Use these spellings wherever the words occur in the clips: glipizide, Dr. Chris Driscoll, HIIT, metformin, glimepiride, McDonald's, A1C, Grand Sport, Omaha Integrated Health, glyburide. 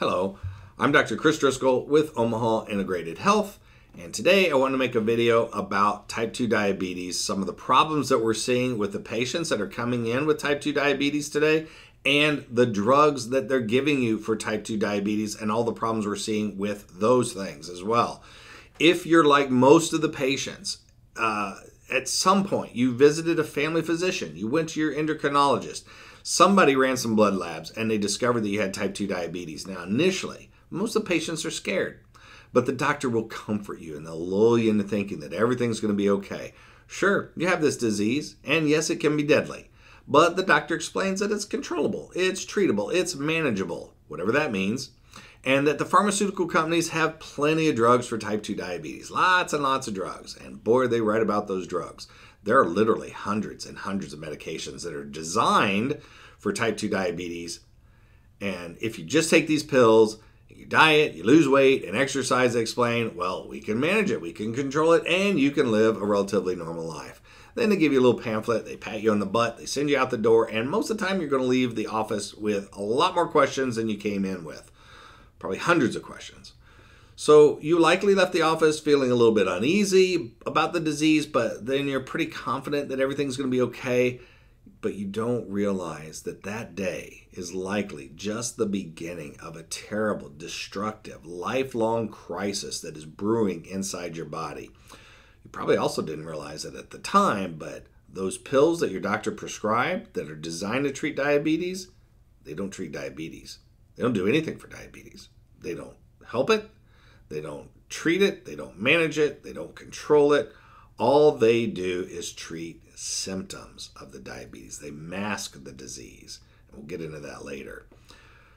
Hello, I'm Dr. Chris Driscoll with Omaha Integrated Health, and today I want to make a video about type 2 diabetes, some of the problems that we're seeing with the patients that are coming in with type 2 diabetes today, and the drugs that they're giving you for type 2 diabetes and all the problems we're seeing with those things as well. If you're like most of the patients, at some point you visited a family physician, you went to your endocrinologist, somebody ran some blood labs and they discovered that you had type 2 diabetes. Now initially, most of the patients are scared, but the doctor will comfort you and they'll lull you into thinking that everything's going to be okay. Sure, you have this disease and yes, it can be deadly, but the doctor explains that it's controllable, it's treatable, it's manageable, whatever that means, and that the pharmaceutical companies have plenty of drugs for type 2 diabetes, lots and lots of drugs, and boy, are they right about those drugs. There are literally hundreds and hundreds of medications that are designed for type 2 diabetes, and if you just take these pills, you diet, you lose weight, and exercise, they explain, well, we can manage it, we can control it, and you can live a relatively normal life. Then they give you a little pamphlet, they pat you on the butt, they send you out the door, and most of the time you're going to leave the office with a lot more questions than you came in with. Probably hundreds of questions. So you likely left the office feeling a little bit uneasy about the disease, but then you're pretty confident that everything's going to be okay, but you don't realize that that day is likely just the beginning of a terrible, destructive, lifelong crisis that is brewing inside your body. You probably also didn't realize it at the time, but those pills that your doctor prescribed that are designed to treat diabetes, they don't treat diabetes. They don't do anything for diabetes. They don't help it. They don't treat it. They don't manage it. They don't control it. All they do is treat symptoms of the diabetes. They mask the disease. We'll get into that later.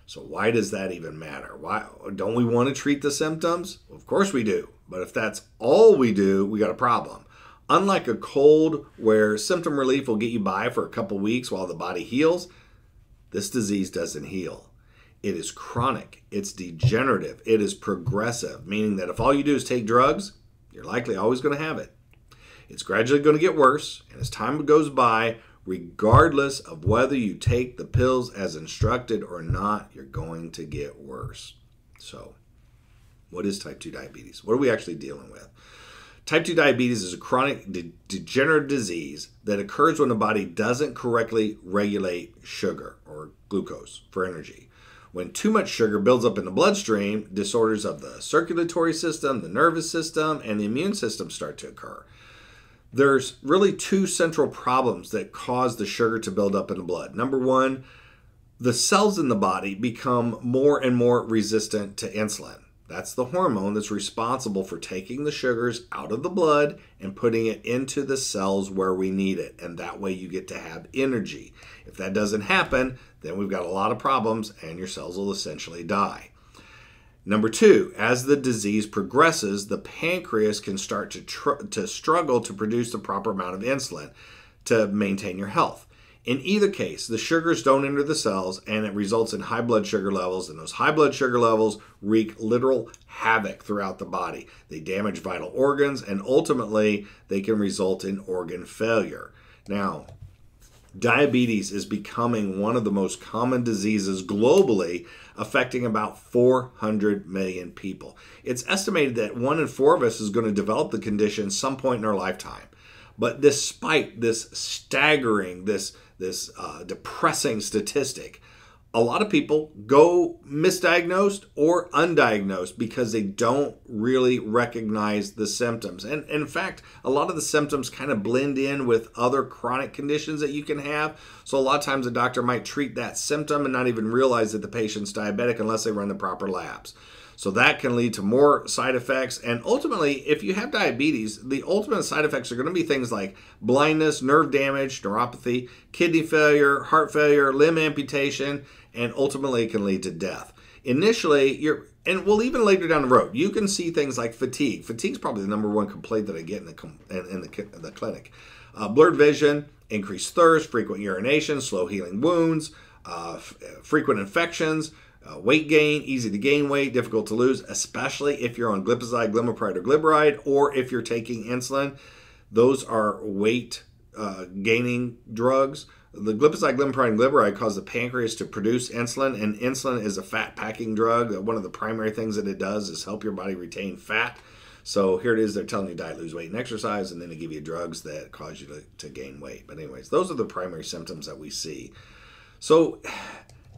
So why does that even matter? Why don't we want to treat the symptoms? Of course we do. But if that's all we do, we got a problem. Unlike a cold where symptom relief will get you by for a couple weeks while the body heals, this disease doesn't heal. It is chronic, it's degenerative, it is progressive, meaning that if all you do is take drugs, you're likely always going to have it. It's gradually going to get worse, and as time goes by, regardless of whether you take the pills as instructed or not, you're going to get worse. So, what is type 2 diabetes? What are we actually dealing with? Type 2 diabetes is a chronic degenerative disease that occurs when the body doesn't correctly regulate sugar or glucose for energy. When too much sugar builds up in the bloodstream, disorders of the circulatory system, the nervous system, and the immune system start to occur. There's really two central problems that cause the sugar to build up in the blood. Number one, the cells in the body become more and more resistant to insulin. That's the hormone that's responsible for taking the sugars out of the blood and putting it into the cells where we need it. And that way you get to have energy. If that doesn't happen, then we've got a lot of problems and your cells will essentially die. Number two, as the disease progresses, the pancreas can start to struggle to produce the proper amount of insulin to maintain your health. In either case, the sugars don't enter the cells and it results in high blood sugar levels, and those high blood sugar levels wreak literal havoc throughout the body. They damage vital organs and ultimately they can result in organ failure. Now, diabetes is becoming one of the most common diseases globally, affecting about 400 million people. It's estimated that 1 in 4 of us is going to develop the condition some point in our lifetime. But despite this staggering, this depressing statistic, a lot of people go misdiagnosed or undiagnosed because they don't really recognize the symptoms. And in fact, a lot of the symptoms kind of blend in with other chronic conditions that you can have. So a lot of times a doctor might treat that symptom and not even realize that the patient's diabetic unless they run the proper labs. So that can lead to more side effects. And ultimately, if you have diabetes, the ultimate side effects are going to be things like blindness, nerve damage, neuropathy, kidney failure, heart failure, limb amputation, and ultimately it can lead to death. Initially, even later down the road, you can see things like fatigue. Fatigue is probably the number 1 complaint that I get in the clinic. Blurred vision, increased thirst, frequent urination, slow healing wounds, frequent infections, weight gain, easy to gain weight, difficult to lose, especially if you're on glipizide, glimepiride, or glyburide, or if you're taking insulin. Those are weight gaining drugs. The glipizide, glimepiride, and glyburide cause the pancreas to produce insulin, and insulin is a fat-packing drug. One of the primary things that it does is help your body retain fat. So here it is, they're telling you diet, lose weight, and exercise, and then they give you drugs that cause you to gain weight. But anyways, those are the primary symptoms that we see. So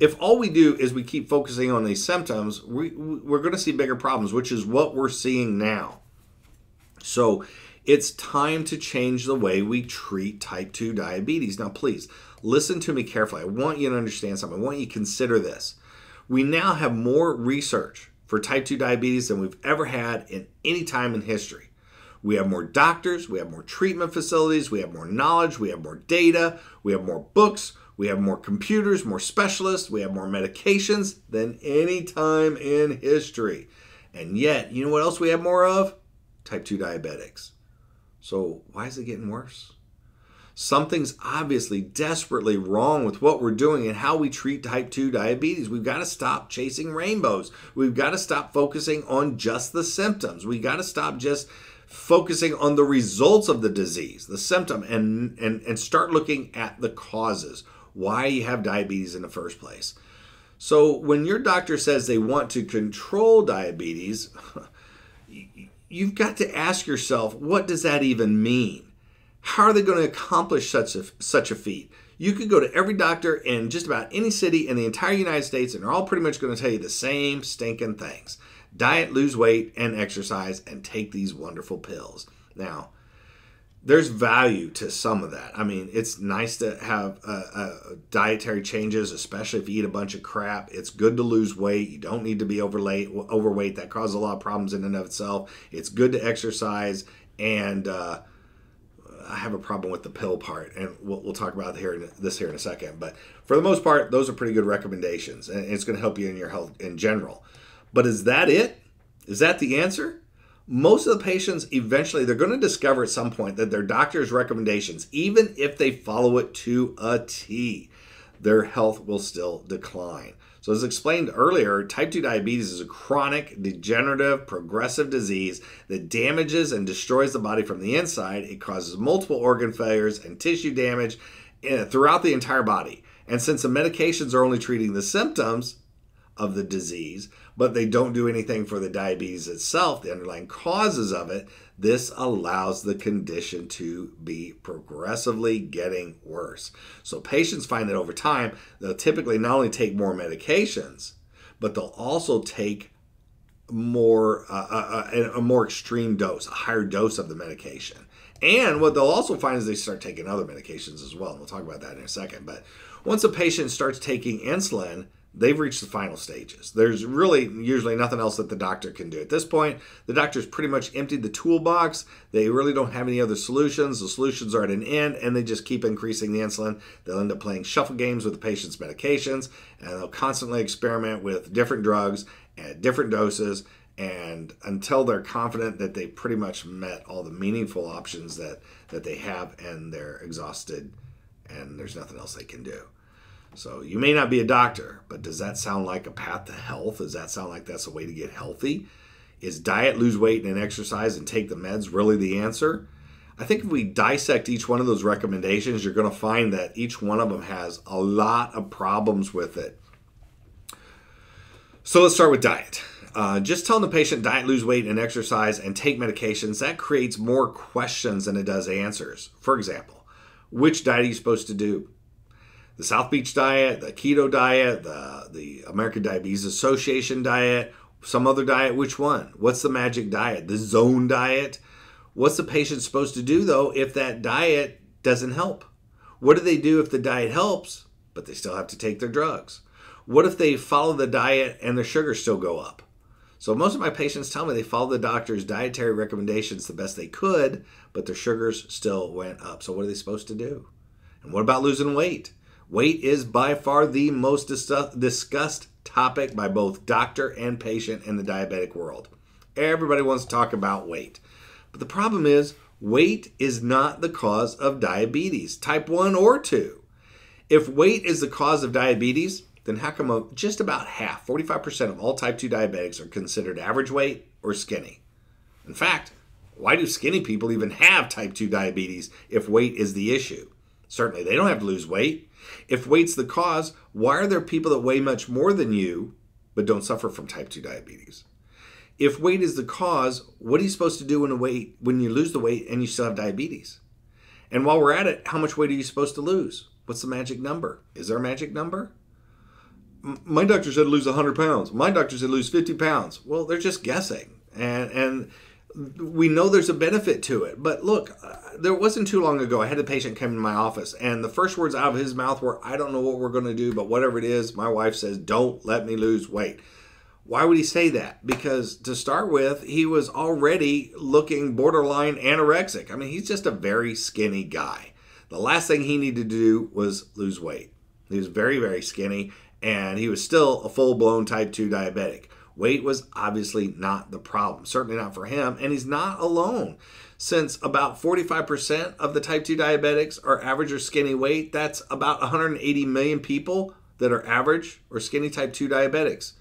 if all we do is we keep focusing on these symptoms, we're going to see bigger problems, which is what we're seeing now. So it's time to change the way we treat type 2 diabetes. Now, please listen to me carefully. I want you to understand something. I want you to consider this. We now have more research for type 2 diabetes than we've ever had in any time in history. We have more doctors, we have more treatment facilities, we have more knowledge, we have more data, we have more books, we have more computers, more specialists, we have more medications than any time in history. And yet, you know what else we have more of? Type 2 diabetics. So why is it getting worse? Something's obviously desperately wrong with what we're doing and how we treat type 2 diabetes. We've got to stop chasing rainbows. We've got to stop focusing on just the symptoms. We've got to stop just focusing on the results of the disease, the symptom, and start looking at the causes, why you have diabetes in the first place. So when your doctor says they want to control diabetes, you've got to ask yourself, what does that even mean? How are they going to accomplish such a feat? You could go to every doctor in just about any city in the entire United States, and they're all pretty much going to tell you the same stinking things. Diet, lose weight, and exercise, and take these wonderful pills. Now, there's value to some of that. I mean, it's nice to have dietary changes, especially if you eat a bunch of crap. It's good to lose weight. You don't need to be overweight. That causes a lot of problems in and of itself. It's good to exercise. And I have a problem with the pill part. And we'll talk about this here in a second. But for the most part, those are pretty good recommendations. And it's going to help you in your health in general. But is that it? Is that the answer? Most of the patients, eventually, they're going to discover at some point that their doctor's recommendations, even if they follow it to a T, their health will still decline. So as explained earlier, type 2 diabetes is a chronic, degenerative, progressive disease that damages and destroys the body from the inside. It causes multiple organ failures and tissue damage throughout the entire body. And since the medications are only treating the symptoms of the disease, but they don't do anything for the diabetes itself, the underlying causes of it, this allows the condition to be progressively getting worse. So patients find that over time, they'll typically not only take more medications, but they'll also take more a more extreme dose, a higher dose of the medication. And what they'll also find is they start taking other medications as well. And we'll talk about that in a second. But once a patient starts taking insulin, they've reached the final stages. There's really usually nothing else that the doctor can do. At this point, the doctor's pretty much emptied the toolbox. They really don't have any other solutions. The solutions are at an end, and they just keep increasing the insulin. They'll end up playing shuffle games with the patient's medications, and they'll constantly experiment with different drugs at different doses, and until they're confident that they pretty much met all the meaningful options that they have, and they're exhausted, and there's nothing else they can do. So you may not be a doctor, but does that sound like a path to health? Does that sound like that's a way to get healthy? Is diet, lose weight, and exercise and take the meds really the answer? I think if we dissect each one of those recommendations, you're going to find that each one of them has a lot of problems with it. So let's start with diet. Just telling the patient diet, lose weight, and exercise and take medications, that creates more questions than it does answers. For example, which diet are you supposed to do? The South Beach diet, the keto diet, the American Diabetes Association diet, some other diet, which one? What's the magic diet? The zone diet? What's the patient supposed to do, though, if that diet doesn't help? What do they do if the diet helps, but they still have to take their drugs? What if they follow the diet and their sugars still go up? So most of my patients tell me they followed the doctor's dietary recommendations the best they could, but their sugars still went up. So what are they supposed to do? And what about losing weight? Weight is by far the most discussed topic by both doctor and patient in the diabetic world. Everybody wants to talk about weight. But the problem is, weight is not the cause of diabetes, type 1 or 2. If weight is the cause of diabetes, then how come just about half, 45% of all type 2 diabetics are considered average weight or skinny? In fact, why do skinny people even have type 2 diabetes if weight is the issue? Certainly they don't have to lose weight. If weight's the cause, why are there people that weigh much more than you but don't suffer from type 2 diabetes? If weight is the cause, what are you supposed to do when you lose the weight and you still have diabetes? And while we're at it, how much weight are you supposed to lose? What's the magic number? Is there a magic number? My doctor said lose 100 pounds. My doctor said lose 50 pounds. Well, they're just guessing. And we know there's a benefit to it. But look, there wasn't too long ago, I had a patient come into my office, and the first words out of his mouth were, I don't know what we're going to do, but whatever it is, my wife says, don't let me lose weight. Why would he say that? Because to start with, he was already looking borderline anorexic. I mean, he's just a very skinny guy. The last thing he needed to do was lose weight. He was very, very skinny, and he was still a full-blown type 2 diabetic. Weight was obviously not the problem, certainly not for him, and he's not alone. Since about 45% of the type 2 diabetics are average or skinny weight, that's about 180 million people that are average or skinny type 2 diabetics.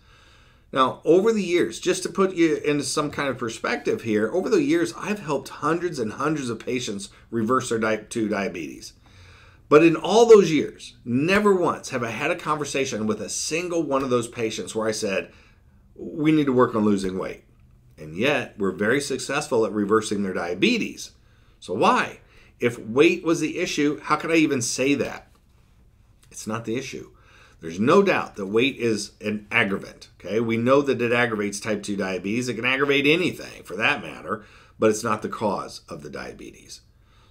Now, over the years, just to put you into some kind of perspective here, over the years, I've helped hundreds and hundreds of patients reverse their type 2 diabetes. But in all those years, never once have I had a conversation with a single one of those patients where I said, we need to work on losing weight. And yet, we're very successful at reversing their diabetes. So why? If weight was the issue, how could I even say that? It's not the issue. There's no doubt that weight is an aggravant, okay? We know that it aggravates type 2 diabetes. It can aggravate anything for that matter, but it's not the cause of the diabetes.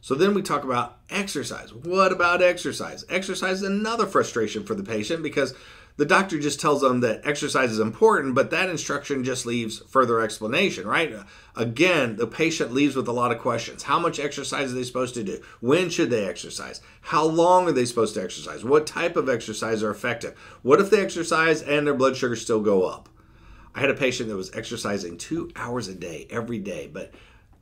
So then we talk about exercise. What about exercise? Exercise is another frustration for the patient because the doctor just tells them that exercise is important, but that instruction just leaves further explanation, right? Again, the patient leaves with a lot of questions. How much exercise are they supposed to do? When should they exercise? How long are they supposed to exercise? What type of exercise are effective? What if they exercise and their blood sugars still go up? I had a patient that was exercising 2 hours a day, every day, but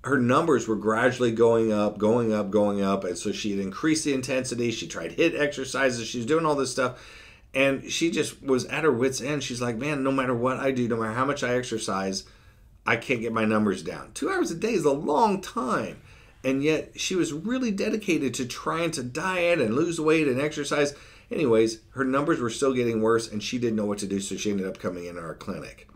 her numbers were gradually going up, and so she had increased the intensity. She tried HIIT exercises. She was doing all this stuff. And she just was at her wit's end. She's like, man, no matter what I do, no matter how much I exercise, I can't get my numbers down. 2 hours a day is a long time. And yet she was really dedicated to trying to diet and lose weight and exercise. Anyways, her numbers were still getting worse and she didn't know what to do. So she ended up coming into our clinic.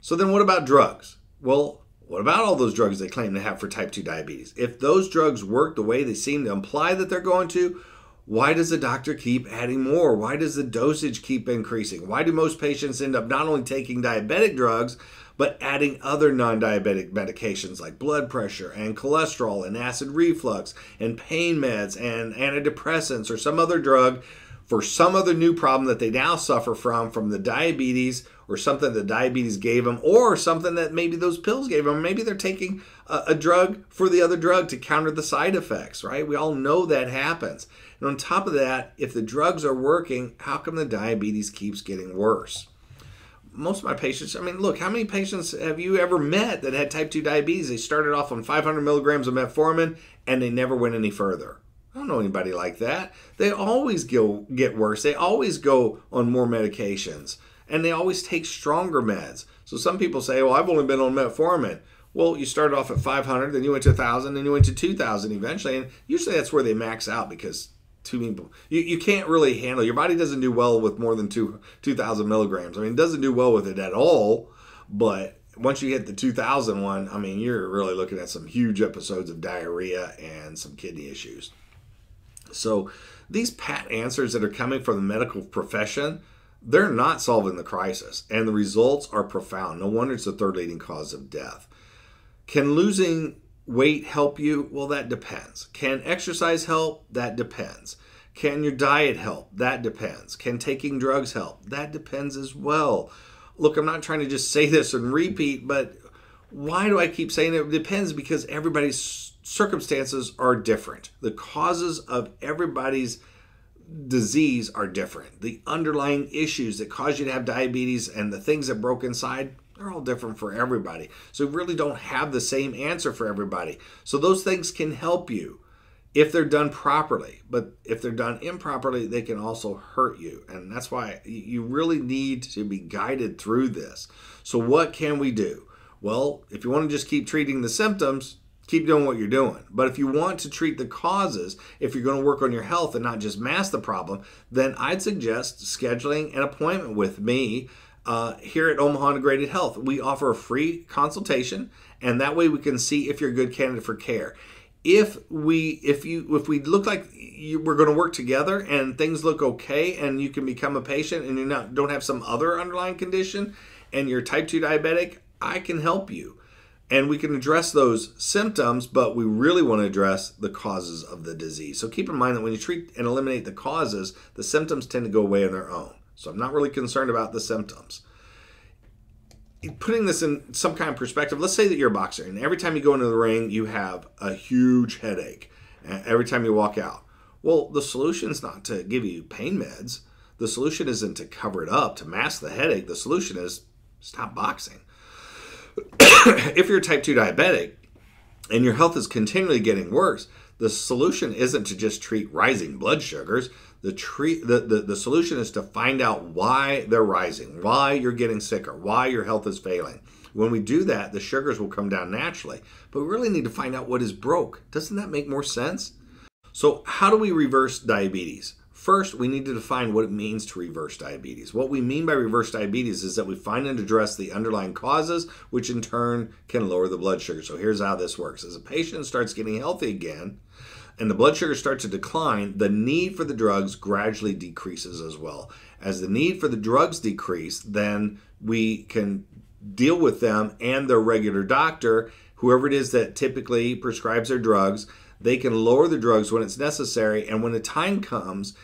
So then what about drugs? Well, what about all those drugs they claim to have for type 2 diabetes? If those drugs work the way they seem to imply that they're going to, why does the doctor keep adding more? Why does the dosage keep increasing? Why do most patients end up not only taking diabetic drugs, but adding other non-diabetic medications like blood pressure and cholesterol and acid reflux and pain meds and antidepressants or some other drug for some other new problem that they now suffer from the diabetes or something that diabetes gave them or something that maybe those pills gave them? Maybe they're taking a drug for the other drug to counter the side effects, right? We all know that happens. And on top of that, if the drugs are working, how come the diabetes keeps getting worse? Most of my patients, I mean, look, how many patients have you ever met that had type 2 diabetes? They started off on 500 milligrams of metformin and they never went any further. I don't know anybody like that. They always get worse. They always go on more medications and they always take stronger meds. So some people say, well, I've only been on metformin. Well, you started off at 500, then you went to 1,000, then you went to 2,000 eventually. And usually that's where they max out because too many people, you can't really handle, your body doesn't do well with more than 2,000 milligrams. I mean, it doesn't do well with it at all, but once you hit the 2,000 one, I mean, you're really looking at some huge episodes of diarrhea and some kidney issues. So these pat answers that are coming from the medical profession, they're not solving the crisis, and the results are profound. No wonder it's the third leading cause of death. Can losing weight help you? Well, that depends. Can exercise help? That depends. Can your diet help? That depends. Can taking drugs help? That depends as well. Look, I'm not trying to just say this and repeat, but why do I keep saying it depends? Because everybody's circumstances are different. The causes of everybody's disease are different. The underlying issues that cause you to have diabetes and the things that broke inside, they're all different for everybody. So we really don't have the same answer for everybody. So those things can help you if they're done properly. But if they're done improperly, they can also hurt you. And that's why you really need to be guided through this. So what can we do? Well, if you want to just keep treating the symptoms, Keep doing what you're doing. But if you want to treat the causes, if you're going to work on your health and not just mask the problem, then I'd suggest scheduling an appointment with me here at Omaha Integrated Health. We offer a free consultation, and that way we can see if you're a good candidate for care. If we look like we're going to work together and things look okay and you can become a patient and you don't have some other underlying condition and you're type 2 diabetic, I can help you. And we can address those symptoms, but we really want to address the causes of the disease. So keep in mind that when you treat and eliminate the causes, the symptoms tend to go away on their own. So I'm not really concerned about the symptoms. Putting this in some kind of perspective, let's say that you're a boxer, and every time you go into the ring, you have a huge headache every time you walk out. Well, the solution is not to give you pain meds. The solution isn't to cover it up, to mask the headache. The solution is stop boxing. If you're type 2 diabetic and your health is continually getting worse, the solution isn't to just treat rising blood sugars. The solution is to find out why they're rising, why you're getting sicker, why your health is failing. When we do that, the sugars will come down naturally. But we really need to find out what is broke. Doesn't that make more sense? So how do we reverse diabetes? First, we need to define what it means to reverse diabetes. What we mean by reverse diabetes is that we find and address the underlying causes, which in turn can lower the blood sugar. So here's how this works. As a patient starts getting healthy again, and the blood sugar starts to decline, the need for the drugs gradually decreases as well. As the need for the drugs decrease, then we can deal with them and their regular doctor, whoever it is that typically prescribes their drugs. They can lower the drugs when it's necessary, and when the time comes,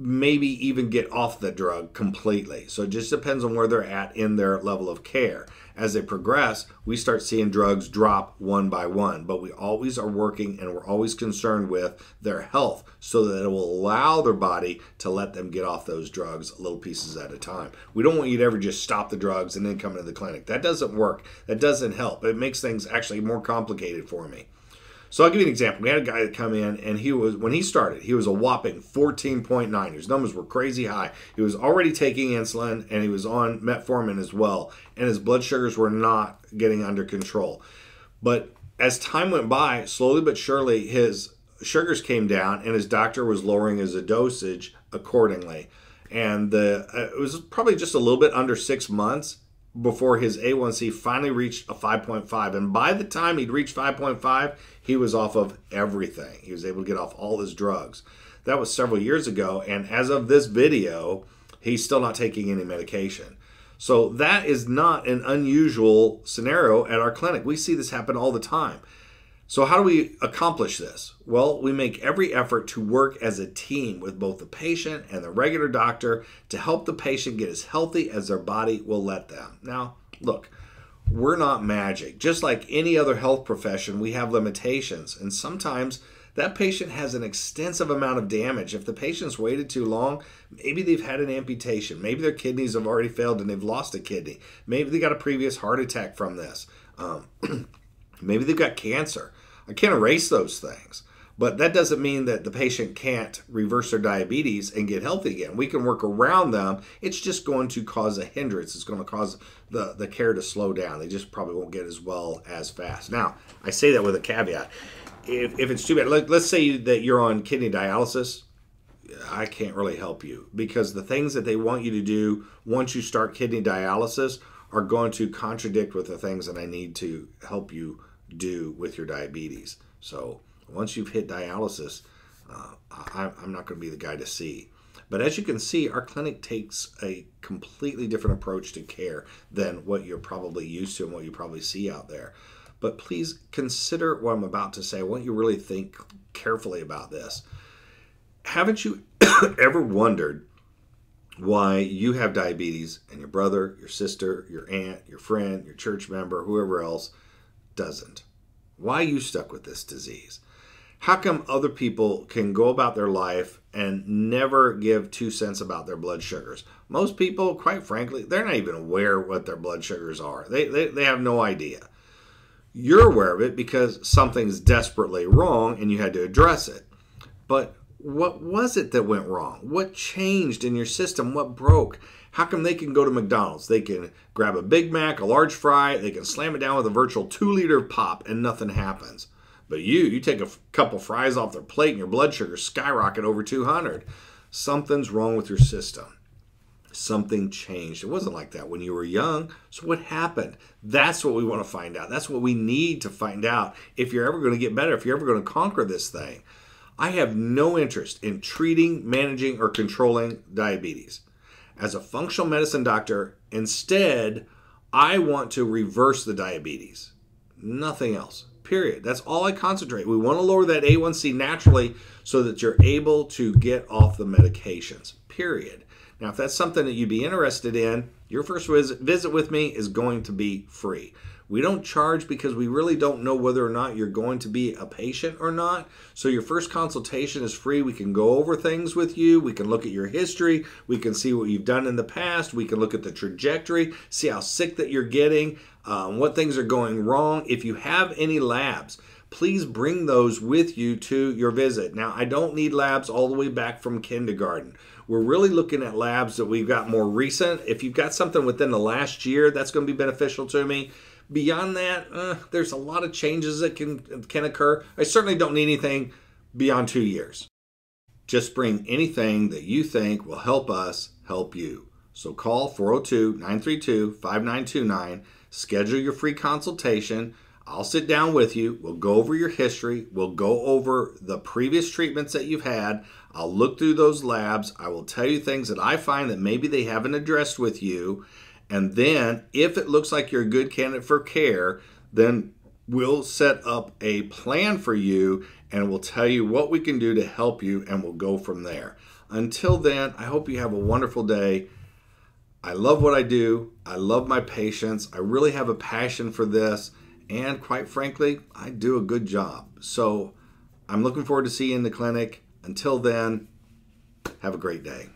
maybe even get off the drug completely. So it just depends on where they're at in their level of care. As they progress, we start seeing drugs drop one by one, but we always are working and we're always concerned with their health so that it will allow their body to let them get off those drugs little pieces at a time. We don't want you to ever just stop the drugs and then come into the clinic. That doesn't work. That doesn't help. It makes things actually more complicated for me. So I'll give you an example. We had a guy that come in, and when he started, he was a whopping 14.9. His numbers were crazy high. He was already taking insulin, and he was on metformin as well, and his blood sugars were not getting under control. But as time went by, slowly but surely, his sugars came down, and his doctor was lowering his dosage accordingly. And it was probably just a little bit under 6 months before his A1C finally reached a 5.5. And by the time he'd reached 5.5, he was off of everything. He was able to get off all his drugs. That was several years ago. And as of this video, he's still not taking any medication. So that is not an unusual scenario at our clinic. We see this happen all the time. So how do we accomplish this? Well, we make every effort to work as a team with both the patient and the regular doctor to help the patient get as healthy as their body will let them. Now, look, we're not magic. Just like any other health profession, we have limitations, and sometimes that patient has an extensive amount of damage. If the patient's waited too long, maybe they've had an amputation. Maybe their kidneys have already failed and they've lost a kidney. Maybe they got a previous heart attack from this. Maybe they've got cancer. I can't erase those things, but that doesn't mean that the patient can't reverse their diabetes and get healthy again. We can work around them. It's just going to cause a hindrance. It's going to cause the care to slow down. They just probably won't get as well as fast. Now, I say that with a caveat. If it's too bad, let's say that you're on kidney dialysis, I can't really help you because the things that they want you to do once you start kidney dialysis are going to contradict with the things that I need to help you do with your diabetes. So once you've hit dialysis, I'm not going to be the guy to see. But as you can see, our clinic takes a completely different approach to care than what you're probably used to and what you probably see out there. But please consider what I'm about to say. I want you to really think carefully about this. Haven't you ever wondered why you have diabetes and your brother, your sister, your aunt, your friend, your church member, whoever else doesn't? Why are you stuck with this disease? How come other people can go about their life and never give 2 cents about their blood sugars? Most people, quite frankly, they're not even aware what their blood sugars are. They have no idea. You're aware of it because something's desperately wrong and you had to address it. But what was it that went wrong? What changed in your system? What broke? How come they can go to McDonald's? They can grab a Big Mac, a large fry, they can slam it down with a virtual 2 liter pop and nothing happens. But you take a couple fries off their plate and your blood sugar skyrocket over 200. Something's wrong with your system. Something changed. It wasn't like that when you were young. So what happened? That's what we want to find out. That's what we need to find out if you're ever going to get better, if you're ever going to conquer this thing. I have no interest in treating, managing, or controlling diabetes. As a functional medicine doctor, instead, I want to reverse the diabetes. Nothing else. Period. That's all I concentrate. We want to lower that A1C naturally so that you're able to get off the medications. Period. Now, if that's something that you'd be interested in, your first visit with me is going to be free. We don't charge because we really don't know whether or not you're going to be a patient or not. So your first consultation is free. We can go over things with you. We can look at your history. We can see what you've done in the past. We can look at the trajectory, see how sick that you're getting, what things are going wrong. If you have any labs, please bring those with you to your visit. Now, I don't need labs all the way back from kindergarten. We're really looking at labs that we've got more recent. If you've got something within the last year, that's going to be beneficial to me. Beyond that, there's a lot of changes that can occur. I certainly don't need anything beyond 2 years. Just bring anything that you think will help us help you. So call 402-932-5929, schedule your free consultation. I'll sit down with you. We'll go over your history. We'll go over the previous treatments that you've had. I'll look through those labs. I will tell you things that I find that maybe they haven't addressed with you. And then if it looks like you're a good candidate for care, then we'll set up a plan for you and we'll tell you what we can do to help you and we'll go from there. Until then, I hope you have a wonderful day. I love what I do. I love my patients. I really have a passion for this. And quite frankly, I do a good job. So I'm looking forward to seeing you in the clinic. Until then, have a great day.